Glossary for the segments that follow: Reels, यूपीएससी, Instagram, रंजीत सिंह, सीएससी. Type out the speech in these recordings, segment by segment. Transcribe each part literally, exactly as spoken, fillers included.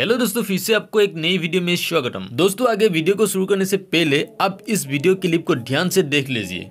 Hello दोस्तों, फिर से आपको एक नई वीडियो में स्वागतम। दोस्तों, आगे वीडियो को शुरू करने से पहले आप इस वीडियो क्लिप को ध्यान से देख लीजिए।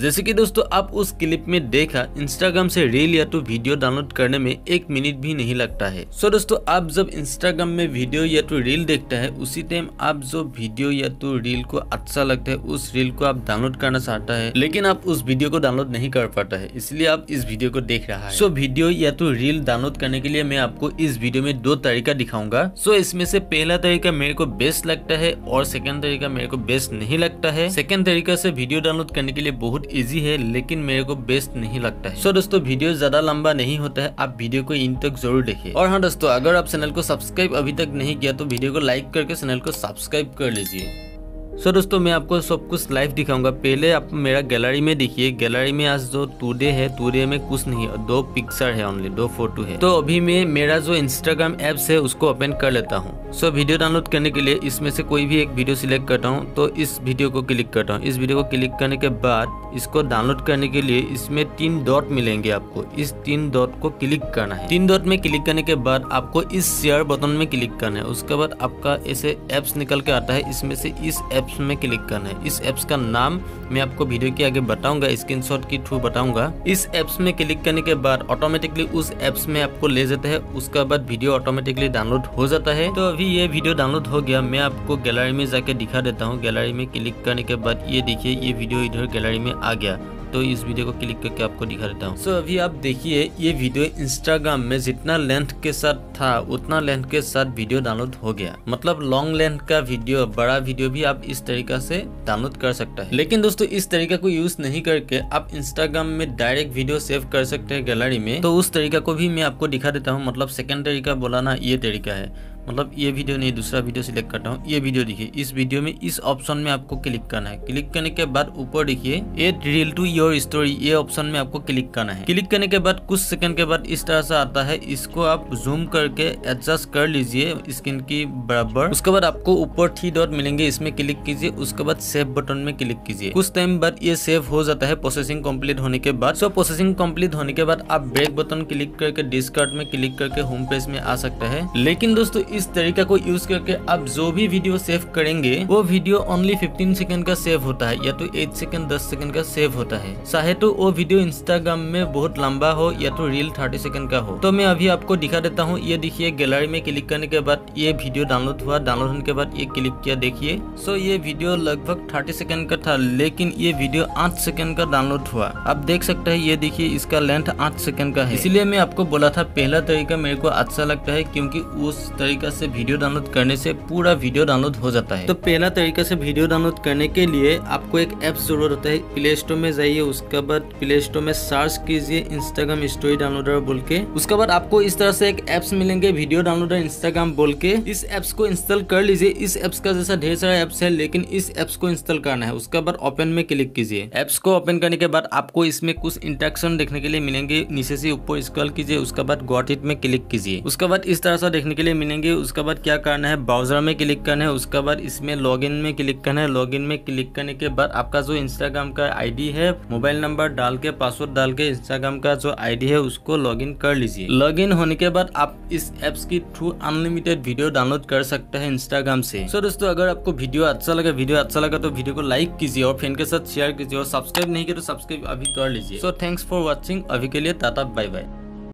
जैसे कि दोस्तों आप उस क्लिप में देखा, इंस्टाग्राम से रील या तो वीडियो डाउनलोड करने में एक मिनट भी नहीं लगता है। सो so दोस्तों, आप जब इंस्टाग्राम में वीडियो या तो रील देखता है, उसी टाइम आप जो वीडियो या तो रील को अच्छा लगता है उस रील को आप डाउनलोड करना चाहता है, लेकिन आप उस वीडियो को डाउनलोड नहीं कर पाता है, इसलिए आप इस वीडियो को देख रहा है। सो so वीडियो या तो रील डाउनलोड करने के लिए मैं आपको इस वीडियो में दो तरीका दिखाऊंगा। सो so इसमें से पहला तरीका मेरे को बेस्ट लगता है और सेकेंड तरीका मेरे को बेस्ट नहीं लगता है। सेकेंड तरीका से वीडियो डाउनलोड करने के लिए बहुत इजी है, लेकिन मेरे को बेस्ट नहीं लगता है। सो so, दोस्तों वीडियो ज्यादा लंबा नहीं होता है, आप वीडियो को इन तक जरूर देखें। और हाँ दोस्तों, अगर आप चैनल को सब्सक्राइब अभी तक नहीं किया तो वीडियो को लाइक करके चैनल को सब्सक्राइब कर लीजिए। सो so, दोस्तों मैं आपको सब कुछ लाइव दिखाऊंगा। पहले आप मेरा गैलरी में देखिए। गैलरी में आज जो टूडे है, टूडे में कुछ नहीं, दो पिक्चर है, ओनली दो फोटो है। तो अभी मैं मेरा जो इंस्टाग्राम एप्स है उसको ओपन कर लेता हूँ। सो so, वीडियो डाउनलोड करने के लिए इसमें से कोई भी एक वीडियो सिलेक्ट करता हूँ, तो इस वीडियो को क्लिक करता हूँ। इस वीडियो को क्लिक करने के बाद इसको डाउनलोड करने के लिए इसमें तीन डॉट मिलेंगे, आपको इस तीन डॉट को क्लिक करना है। तीन डॉट में क्लिक करने के बाद आपको इस शेयर बटन में क्लिक करना है। उसके बाद आपका ऐसे एप्स निकल के आता है, इसमें से इस एप्स में क्लिक करना है। इस एप्स का नाम मैं आपको वीडियो के आगे बताऊंगा, स्क्रीनशॉट के थ्रू बताऊंगा। इस एप्स में क्लिक करने के बाद ऑटोमेटिकली उस एप्स में आपको ले जाता है। उसके बाद वीडियो ऑटोमेटिकली डाउनलोड हो जाता है। तो अभी ये वीडियो डाउनलोड हो गया। मैं आपको गैलरी में जाके दिखा देता हूँ। गैलरी में क्लिक करने के बाद ये देखिए, ये वीडियो इधर गैलरी में आ गया। तो इस वीडियो को क्लिक करके आपको दिखा देता हूँ। सो so, अभी आप देखिए, ये वीडियो इंस्टाग्राम में जितना लेंथ के साथ था उतना लेंथ के साथ वीडियो डाउनलोड हो गया। मतलब लॉन्ग लेंथ का वीडियो, बड़ा वीडियो भी आप इस तरीका से डाउनलोड कर सकता है। लेकिन दोस्तों इस तरीका को यूज नहीं करके आप इंस्टाग्राम में डायरेक्ट वीडियो सेव कर सकते हैं गैलरी में। तो उस तरीका को भी मैं आपको दिखा देता हूँ। मतलब सेकेंड तरीका बोला ना, ये तरीका है। मतलब ये वीडियो नहीं, दूसरा वीडियो सिलेक्ट करता हूँ। ये वीडियो देखिए, इस वीडियो में इस ऑप्शन में आपको क्लिक करना है। क्लिक करने के बाद ऊपर देखिए, add reel to your story, ये ऑप्शन में आपको क्लिक करना है। क्लिक करने के बाद कुछ सेकंड के बाद इस तरह से आता है। इसको आप जूम करके एडजस्ट कर लीजिए स्क्रीन की बराबर। उसके बाद आपको ऊपर थ्री डॉट मिलेंगे, इसमें क्लिक कीजिए। उसके बाद सेव बटन में क्लिक कीजिए। कुछ टाइम बाद ये सेव हो जाता है प्रोसेसिंग कम्प्लीट होने के बाद। सो प्रोसेसिंग कम्प्लीट होने के बाद आप बैक बटन क्लिक करके डिस्कार्ड में क्लिक करके होम पेज में आ सकता है। लेकिन दोस्तों इस तरीका को यूज करके आप जो भी वीडियो सेव करेंगे वो वीडियो ओनली पंद्रह सेकंड का सेव होता है, या तो आठ सेकंड दस सेकंड का सेव होता है। चाहे तो वो वीडियो इंस्टाग्राम में बहुत लंबा हो या तो रील तीस सेकंड का हो। तो मैं अभी आपको दिखा देता हूँ। ये देखिए, गैलरी में क्लिक करने के बाद ये वीडियो डाउनलोड हुआ। डाउनलोड होने के बाद ये क्लिक किया, देखिए। सो ये वीडियो लगभग तीस सेकंड का था, लेकिन ये वीडियो आठ सेकंड का डाउनलोड हुआ। आप देख सकते हैं, ये देखिए, इसका लेंथ आठ सेकंड का है। इसलिए मैं आपको बोला था पहला तरीका मेरे को अच्छा लगता है, क्योंकि उस तरीका से वीडियो डाउनलोड करने से पूरा वीडियो डाउनलोड हो जाता है। तो पहला तरीका से वीडियो डाउनलोड करने के लिए आपको एक ऐप जरूरत होता है। प्ले स्टोर में जाइए, उसके बाद प्ले स्टोर में सर्च कीजिए इंस्टाग्राम स्टोरी डाउनलोडर बोल के। उसके बाद आपको इस तरह से एक एप्स मिलेंगे, वीडियो डाउनलोडर इंस्टाग्राम बोल के। इस एप्स को इंस्टॉल कर लीजिए। इस एप्स का जैसा ढेर सारा एप्स है, लेकिन इस एप्स को इंस्टॉल करना है। उसके बाद ओपन में क्लिक कीजिए। एप्स को ओपन करने के बाद आपको इसमें कुछ इंटरेक्शन देखने के लिए मिलेंगे। नीचे से ऊपर स्क्रॉल कीजिए, उसके बाद गॉट इट में क्लिक कीजिए। उसके बाद इस तरह से देखने के लिए मिलेंगे। उसके बाद क्या करना है, ब्राउजर में क्लिक करना है। उसके बाद इसमें लॉगिन में क्लिक करना है। लॉगिन में क्लिक करने के बाद आपका जो इंस्टाग्राम का आईडी है, मोबाइल नंबर डाल के, पासवर्ड डाल के इंस्टाग्राम का जो आईडी है उसको लॉगिन कर लीजिए। लॉगिन होने के बाद आप इस एप्स के थ्रू अनलिमिटेड वीडियो डाउनलोड कर सकते हैं इंस्टाग्राम से। सो दोस्तों, अगर आपको वीडियो अच्छा लगा वीडियो अच्छा लगा तो वीडियो को लाइक कीजिए और फ्रेंड के साथ शेयर कीजिए, और सब्सक्राइब नहीं किया तो सब्सक्राइब अभी कर लीजिए। So thanks for watching. अभी के लिए टाटा, बाय बाय।